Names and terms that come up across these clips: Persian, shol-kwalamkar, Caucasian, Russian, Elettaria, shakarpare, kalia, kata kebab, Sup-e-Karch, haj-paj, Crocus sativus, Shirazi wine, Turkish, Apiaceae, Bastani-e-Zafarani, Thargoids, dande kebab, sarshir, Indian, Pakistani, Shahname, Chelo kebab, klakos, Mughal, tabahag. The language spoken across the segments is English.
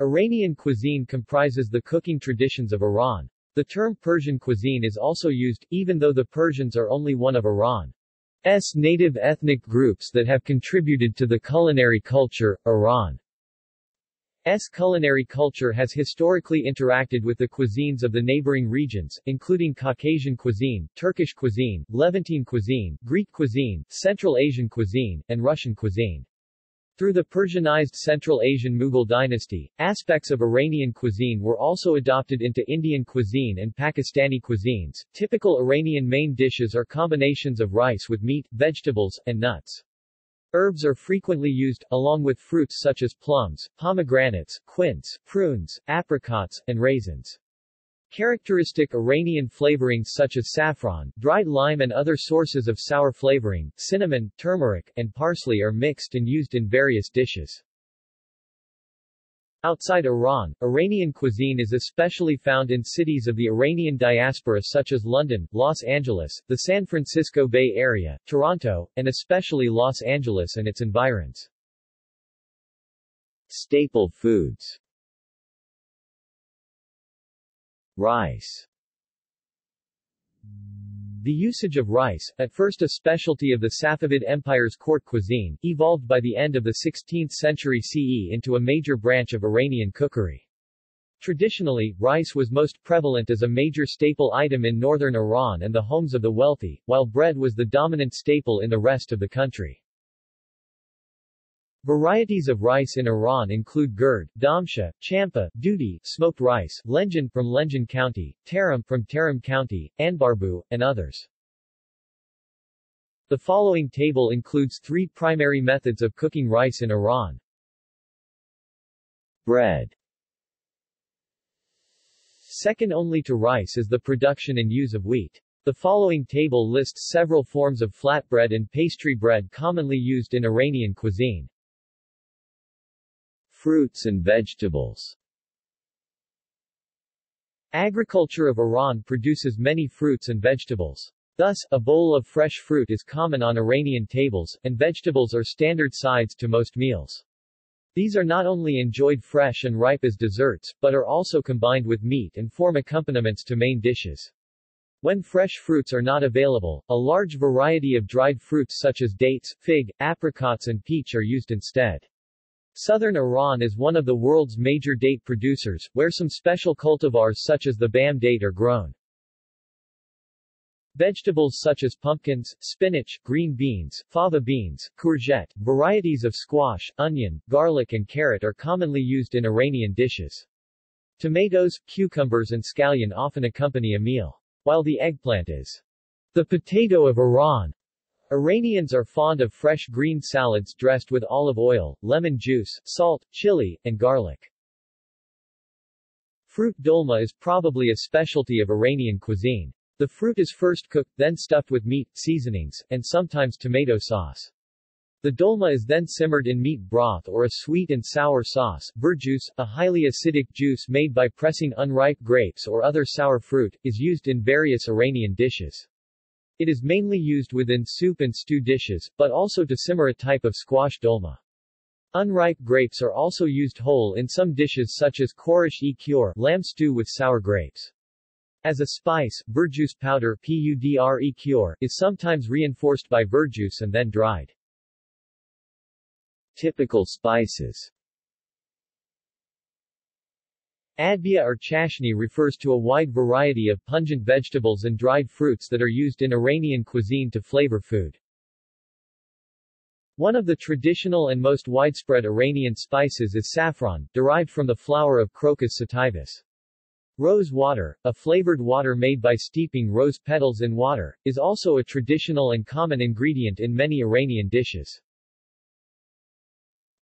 Iranian cuisine comprises the cooking traditions of Iran. The term Persian cuisine is also used, even though the Persians are only one of Iran's native ethnic groups that have contributed to the culinary culture. Iran's culinary culture has historically interacted with the cuisines of the neighboring regions, including Caucasian cuisine, Turkish cuisine, Levantine cuisine, Greek cuisine, Central Asian cuisine, and Russian cuisine. Through the Persianized Central Asian Mughal dynasty, aspects of Iranian cuisine were also adopted into Indian cuisine and Pakistani cuisines. Typical Iranian main dishes are combinations of rice with meat, vegetables, and nuts. Herbs are frequently used, along with fruits such as plums, pomegranates, quince, prunes, apricots, and raisins. Characteristic Iranian flavorings such as saffron, dried lime and other sources of sour flavoring, cinnamon, turmeric, and parsley are mixed and used in various dishes. Outside Iran, Iranian cuisine is especially found in cities of the Iranian diaspora such as London, Los Angeles, the San Francisco Bay Area, Toronto, and especially Los Angeles and its environs. Staple foods: rice. The usage of rice, at first a specialty of the Safavid Empire's court cuisine, evolved by the end of the 16th century CE into a major branch of Iranian cookery. Traditionally, rice was most prevalent as a major staple item in northern Iran and the homes of the wealthy, while bread was the dominant staple in the rest of the country. Varieties of rice in Iran include gurd, damsha, champa, dudi, smoked rice, lenjan from Lenjan County, tarim from Tarim County, anbarbu, and others. The following table includes three primary methods of cooking rice in Iran. Bread. Second only to rice is the production and use of wheat. The following table lists several forms of flatbread and pastry bread commonly used in Iranian cuisine. Fruits and vegetables. Agriculture of Iran produces many fruits and vegetables. Thus, a bowl of fresh fruit is common on Iranian tables, and vegetables are standard sides to most meals. These are not only enjoyed fresh and ripe as desserts, but are also combined with meat and form accompaniments to main dishes. When fresh fruits are not available, a large variety of dried fruits such as dates, fig, apricots and peach are used instead. Southern Iran is one of the world's major date producers, where some special cultivars such as the Bam date are grown. Vegetables such as pumpkins, spinach, green beans, fava beans, courgette, varieties of squash, onion, garlic and carrot are commonly used in Iranian dishes. Tomatoes, cucumbers and scallion often accompany a meal, while the eggplant is the potato of Iran. Iranians are fond of fresh green salads dressed with olive oil, lemon juice, salt, chili, and garlic. Fruit dolma is probably a specialty of Iranian cuisine. The fruit is first cooked, then stuffed with meat, seasonings, and sometimes tomato sauce. The dolma is then simmered in meat broth or a sweet and sour sauce. Verjuice, a highly acidic juice made by pressing unripe grapes or other sour fruit, is used in various Iranian dishes. It is mainly used within soup and stew dishes, but also to simmer a type of squash dolma. Unripe grapes are also used whole in some dishes such as Khoresh-e-Kyur, lamb stew with sour grapes. As a spice, verjuice powder Pudre-Kyur is sometimes reinforced by verjuice and then dried. Typical spices. Adviya or chashni refers to a wide variety of pungent vegetables and dried fruits that are used in Iranian cuisine to flavor food. One of the traditional and most widespread Iranian spices is saffron, derived from the flower of Crocus sativus. Rose water, a flavored water made by steeping rose petals in water, is also a traditional and common ingredient in many Iranian dishes.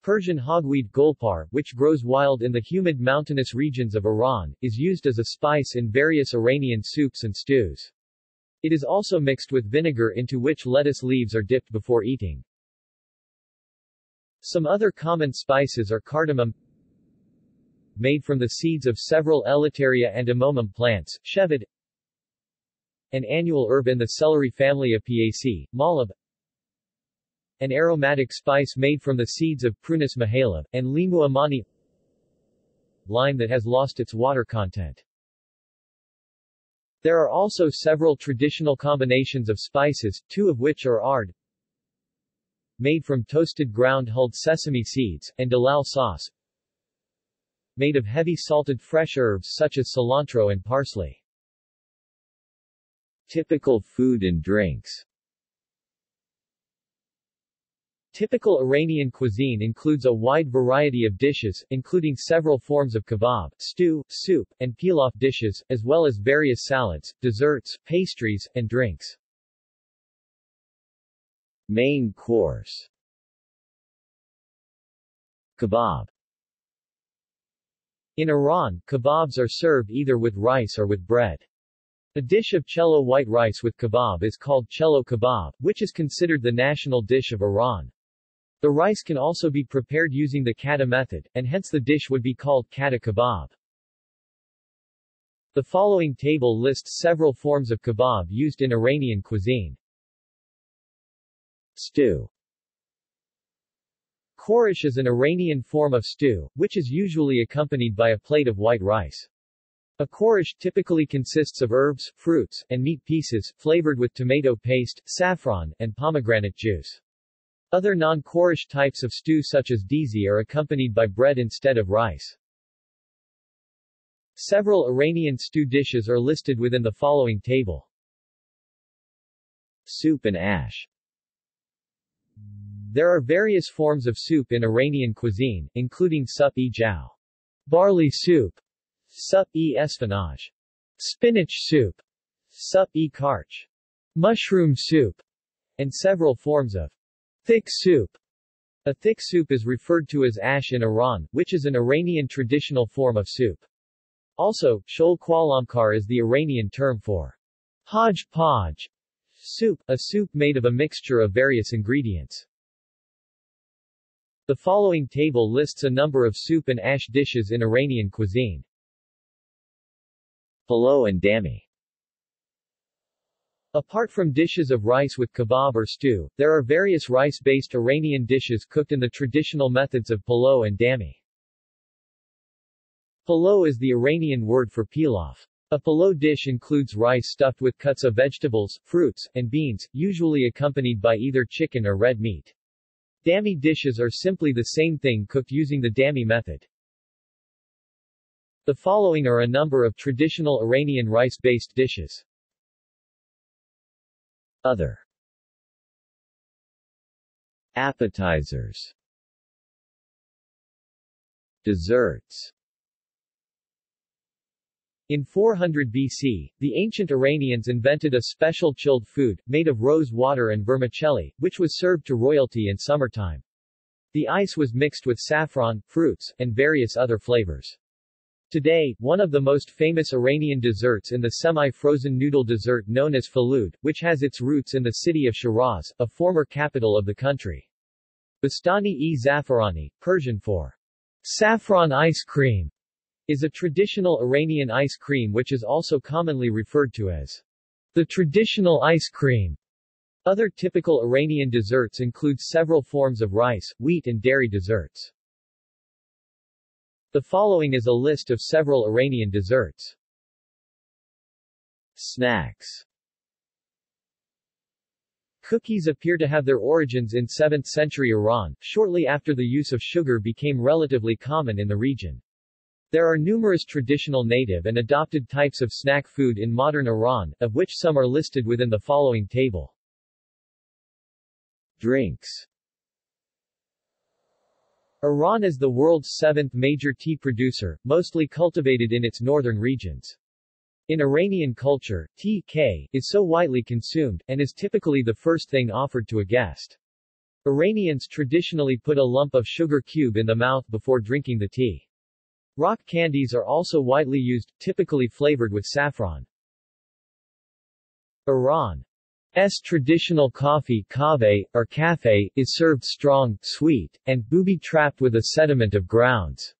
Persian hogweed golpar, which grows wild in the humid mountainous regions of Iran, is used as a spice in various Iranian soups and stews. It is also mixed with vinegar into which lettuce leaves are dipped before eating. Some other common spices are cardamom, made from the seeds of several Elettaria and Amomum plants, shevad, an annual herb in the celery family Apiaceae, mahaleb, an aromatic spice made from the seeds of Prunus mahaleb, and limu amani, lime that has lost its water content. There are also several traditional combinations of spices, two of which are ard, made from toasted ground hulled sesame seeds, and dalal sauce, made of heavy salted fresh herbs such as cilantro and parsley. Typical food and drinks. Typical Iranian cuisine includes a wide variety of dishes, including several forms of kebab, stew, soup, and pilaf dishes, as well as various salads, desserts, pastries, and drinks. Main course. Kebab. In Iran, kebabs are served either with rice or with bread. A dish of chelo white rice with kebab is called chelo kebab, which is considered the national dish of Iran. The rice can also be prepared using the kata method, and hence the dish would be called kata kebab. The following table lists several forms of kebab used in Iranian cuisine. Stew. Khoresh is an Iranian form of stew, which is usually accompanied by a plate of white rice. A khoresh typically consists of herbs, fruits, and meat pieces, flavored with tomato paste, saffron, and pomegranate juice. Other non-khoresh types of stew such as dizi are accompanied by bread instead of rice. Several Iranian stew dishes are listed within the following table. Soup and ash. There are various forms of soup in Iranian cuisine, including sup-e-jow, barley soup, sup-e-espinaj, spinach soup, sup-e-karch, mushroom soup, and several forms of thick soup. A thick soup is referred to as ash in Iran, which is an Iranian traditional form of soup. Also, shol-kwalamkar is the Iranian term for haj-paj soup, a soup made of a mixture of various ingredients. The following table lists a number of soup and ash dishes in Iranian cuisine. Pulao and dami. Apart from dishes of rice with kebab or stew, there are various rice-based Iranian dishes cooked in the traditional methods of pulao and dami. Pulao is the Iranian word for pilaf. A pulao dish includes rice stuffed with cuts of vegetables, fruits, and beans, usually accompanied by either chicken or red meat. Dami dishes are simply the same thing cooked using the dami method. The following are a number of traditional Iranian rice-based dishes. Other. Appetizers. Desserts. In 400 BC, the ancient Iranians invented a special chilled food, made of rose water and vermicelli, which was served to royalty in summertime. The ice was mixed with saffron, fruits, and various other flavors. Today, one of the most famous Iranian desserts is the semi-frozen noodle dessert known as Falud, which has its roots in the city of Shiraz, a former capital of the country. Bastani-e-Zafarani, Persian for saffron ice cream, is a traditional Iranian ice cream which is also commonly referred to as the traditional ice cream. Other typical Iranian desserts include several forms of rice, wheat and dairy desserts. The following is a list of several Iranian desserts. Snacks. Cookies appear to have their origins in 7th century Iran, shortly after the use of sugar became relatively common in the region. There are numerous traditional native and adopted types of snack food in modern Iran, of which some are listed within the following table. Drinks. Iran is the world's 7th major tea producer, mostly cultivated in its northern regions. In Iranian culture, tea is so widely consumed, and is typically the first thing offered to a guest. Iranians traditionally put a lump of sugar cube in the mouth before drinking the tea. Rock candies are also widely used, typically flavored with saffron. Iran's traditional coffee kave, or café, is served strong, sweet, and booby-trapped with a sediment of grounds.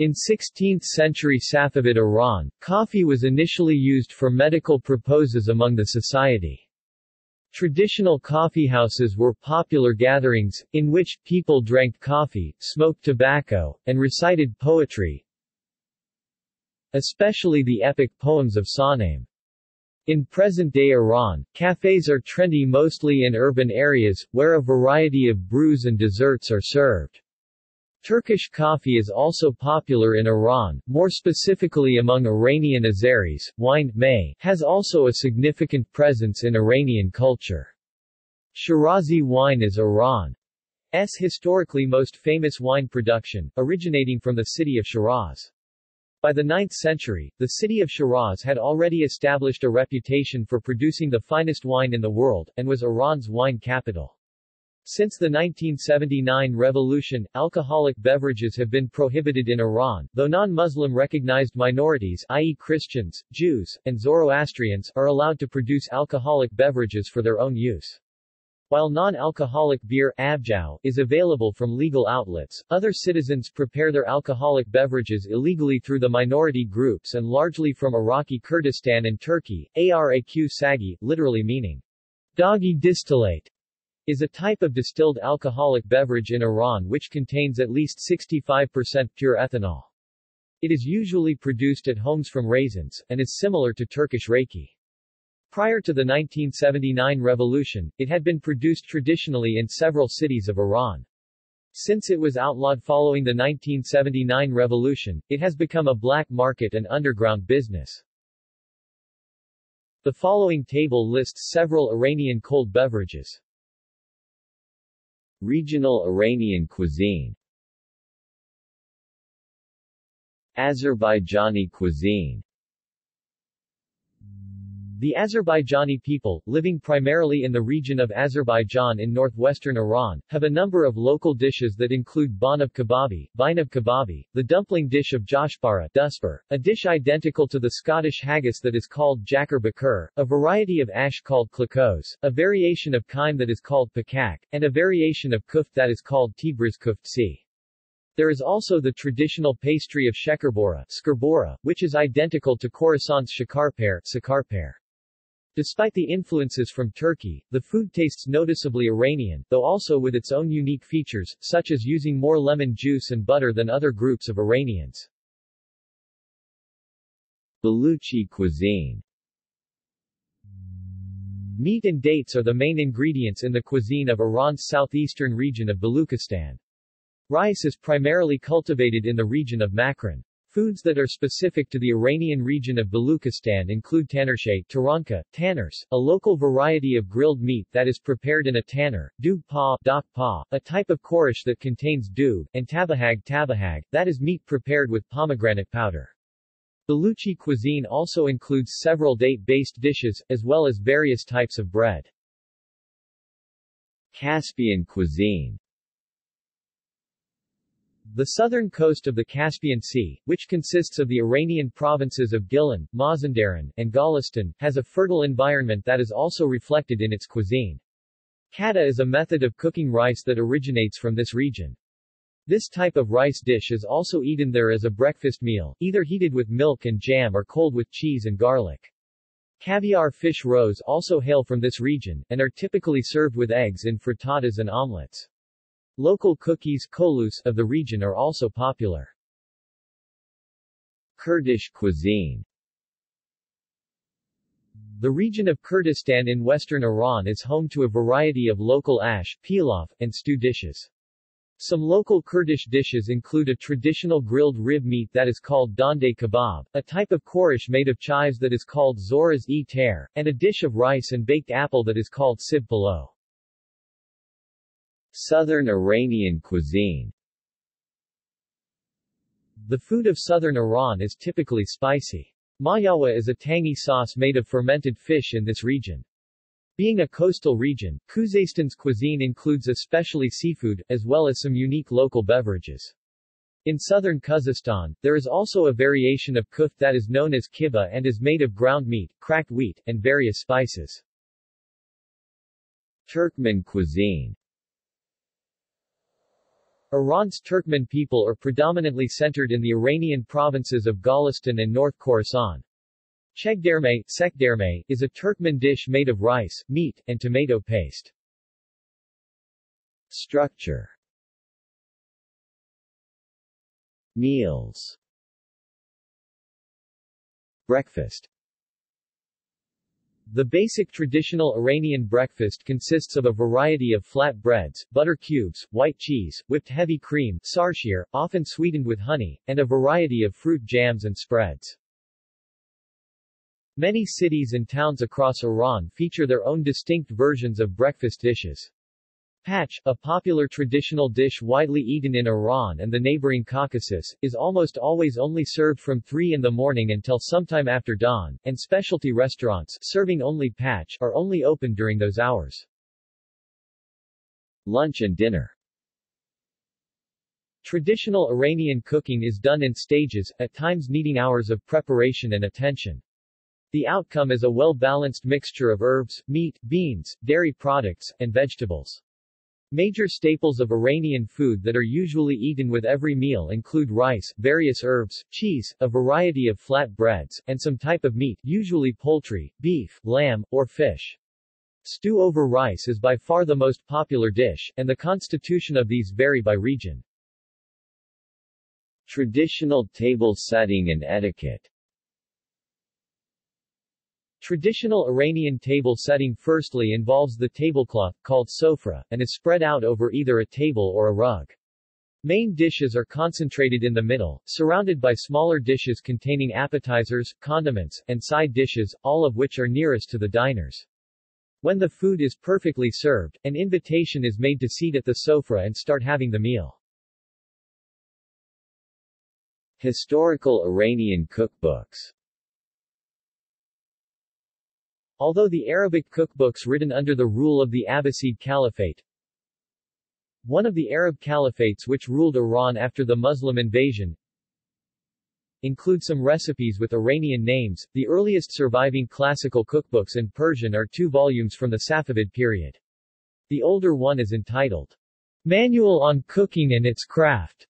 In 16th-century Safavid Iran, coffee was initially used for medical purposes among the society. Traditional coffeehouses were popular gatherings, in which people drank coffee, smoked tobacco, and recited poetry, especially the epic poems of Shahname. In present-day Iran, cafes are trendy mostly in urban areas, where a variety of brews and desserts are served. Turkish coffee is also popular in Iran, more specifically among Iranian Azeris. Wine may has also a significant presence in Iranian culture. Shirazi wine is Iran's historically most famous wine production, originating from the city of Shiraz. By the 9th century, the city of Shiraz had already established a reputation for producing the finest wine in the world, and was Iran's wine capital. Since the 1979 revolution, alcoholic beverages have been prohibited in Iran, though non-Muslim recognized minorities, i.e. Christians, Jews, and Zoroastrians, are allowed to produce alcoholic beverages for their own use. While non-alcoholic beer abjau is available from legal outlets, other citizens prepare their alcoholic beverages illegally through the minority groups and largely from Iraqi Kurdistan and Turkey. Araq sagi, literally meaning doggy distillate, is a type of distilled alcoholic beverage in Iran which contains at least 65% pure ethanol. It is usually produced at homes from raisins, and is similar to Turkish raki. Prior to the 1979 revolution, it had been produced traditionally in several cities of Iran. Since it was outlawed following the 1979 revolution, it has become a black market and underground business. The following table lists several Iranian cold beverages. Regional Iranian cuisine. Azerbaijani cuisine. The Azerbaijani people, living primarily in the region of Azerbaijan in northwestern Iran, have a number of local dishes that include banab kebabi, the dumpling dish of jashpara, a dish identical to the Scottish haggis that is called jakar bakur, a variety of ash called klakos, a variation of kime that is called pakak, and a variation of kuft that is called tibriz kuftsi. There is also the traditional pastry of shekarbora, which is identical to Khorasan's shakarpare. Despite the influences from Turkey, the food tastes noticeably Iranian, though also with its own unique features, such as using more lemon juice and butter than other groups of Iranians. Baluchi cuisine. Meat and dates are the main ingredients in the cuisine of Iran's southeastern region of Baluchistan. Rice is primarily cultivated in the region of Makran. Foods that are specific to the Iranian region of Baluchistan include tannershay, taranka, tanners, a local variety of grilled meat that is prepared in a tanner, dug pa, a type of khoresh that contains dug, and tabahag, that is meat prepared with pomegranate powder. Baluchi cuisine also includes several date-based dishes, as well as various types of bread. Caspian cuisine. The southern coast of the Caspian Sea, which consists of the Iranian provinces of Gilan, Mazandaran, and Golestan, has a fertile environment that is also reflected in its cuisine. Kata is a method of cooking rice that originates from this region. This type of rice dish is also eaten there as a breakfast meal, either heated with milk and jam or cold with cheese and garlic. Caviar fish roes also hail from this region, and are typically served with eggs in frittatas and omelets. Local cookies kolus of the region are also popular. Kurdish cuisine. The region of Kurdistan in western Iran is home to a variety of local ash, pilaf, and stew dishes. Some local Kurdish dishes include a traditional grilled rib meat that is called dande kebab, a type of khoresh made of chives that is called zoraz-e-ter, and a dish of rice and baked apple that is called sib palaw. Southern Iranian cuisine. The food of southern Iran is typically spicy. Mayawa is a tangy sauce made of fermented fish in this region. Being a coastal region, Khuzestan's cuisine includes especially seafood, as well as some unique local beverages. In southern Khuzestan, there is also a variation of kuft that is known as kibbeh and is made of ground meat, cracked wheat, and various spices. Turkmen cuisine. Iran's Turkmen people are predominantly centered in the Iranian provinces of Golestan and North Khorasan. Chekderme is a Turkmen dish made of rice, meat, and tomato paste. Structure. Meals. Breakfast. The basic traditional Iranian breakfast consists of a variety of flat breads, butter cubes, white cheese, whipped heavy cream, sarshir, often sweetened with honey, and a variety of fruit jams and spreads. Many cities and towns across Iran feature their own distinct versions of breakfast dishes. Patch, a popular traditional dish widely eaten in Iran and the neighboring Caucasus, is almost always only served from 3 in the morning until sometime after dawn, and specialty restaurants serving only patch are only open during those hours. Lunch and dinner. Traditional Iranian cooking is done in stages, at times needing hours of preparation and attention. The outcome is a well-balanced mixture of herbs, meat, beans, dairy products, and vegetables. Major staples of Iranian food that are usually eaten with every meal include rice, various herbs, cheese, a variety of flat breads, and some type of meat, usually poultry, beef, lamb, or fish. Stew over rice is by far the most popular dish, and the constitution of these vary by region. Traditional table setting and etiquette. Traditional Iranian table setting firstly involves the tablecloth, called sofra, and is spread out over either a table or a rug. Main dishes are concentrated in the middle, surrounded by smaller dishes containing appetizers, condiments, and side dishes, all of which are nearest to the diners. When the food is perfectly served, an invitation is made to seat at the sofra and start having the meal. Historical Iranian cookbooks. Although the Arabic cookbooks written under the rule of the Abbasid Caliphate, one of the Arab caliphates which ruled Iran after the Muslim invasion, include some recipes with Iranian names, the earliest surviving classical cookbooks in Persian are 2 volumes from the Safavid period. The older one is entitled, Manual on Cooking and Its Craft.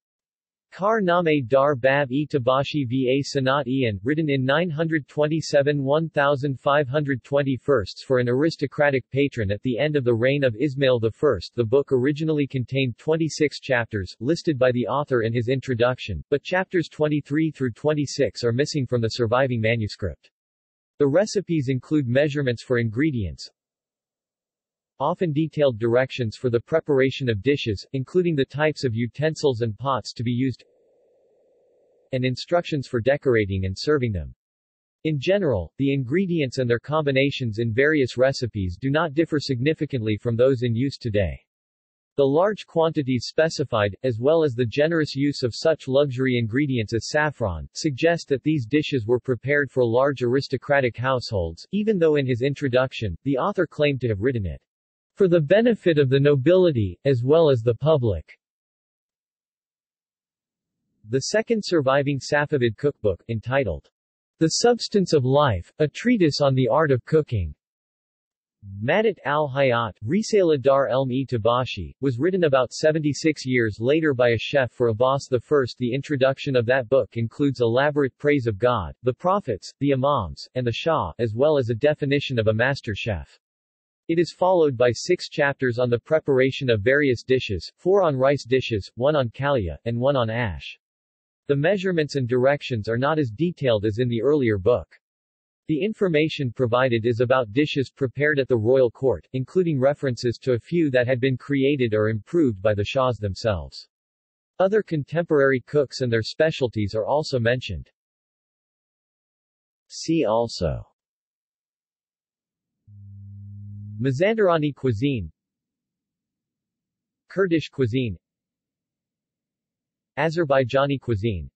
Shahname Dar Bab-e-Tabashi va Sanat-e-An, written in 927-1521 for an aristocratic patron at the end of the reign of Ismail I. The book originally contained 26 chapters, listed by the author in his introduction, but chapters 23 through 26 are missing from the surviving manuscript. The recipes include measurements for ingredients, often detailed directions for the preparation of dishes, including the types of utensils and pots to be used, and instructions for decorating and serving them. In general, the ingredients and their combinations in various recipes do not differ significantly from those in use today. The large quantities specified, as well as the generous use of such luxury ingredients as saffron, suggest that these dishes were prepared for large aristocratic households, even though in his introduction, the author claimed to have written it for the benefit of the nobility, as well as the public. The second surviving Safavid cookbook, entitled, The Substance of Life, a Treatise on the Art of Cooking, Madat al-Hayat, Risala Dar Elm-e-Tabashi, was written about 76 years later by a chef for Abbas I. The introduction of that book includes elaborate praise of God, the prophets, the imams, and the Shah, as well as a definition of a master chef. It is followed by 6 chapters on the preparation of various dishes, 4 on rice dishes, 1 on kalia, and 1 on ash. The measurements and directions are not as detailed as in the earlier book. The information provided is about dishes prepared at the royal court, including references to a few that had been created or improved by the shahs themselves. Other contemporary cooks and their specialties are also mentioned. See also: Mazandarani cuisine, Kurdish cuisine, Azerbaijani cuisine,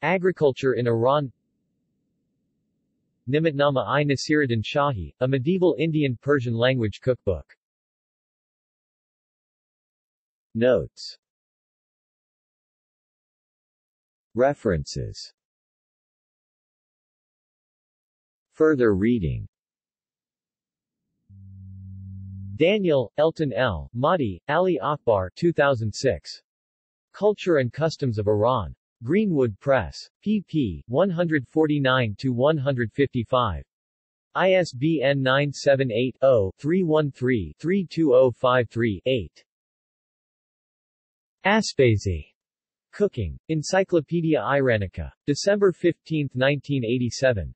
agriculture in Iran, Nimitnama-i-Nasiruddin Shahi, a medieval Indian Persian language cookbook. Notes. References. Further reading. Daniel, Elton L., Mahdi, Ali Akbar, 2006. Culture and Customs of Iran. Greenwood Press. pp. 149-155. ISBN 978-0-313-32053-8. Aspazi. Cooking. Encyclopedia Iranica. December 15, 1987.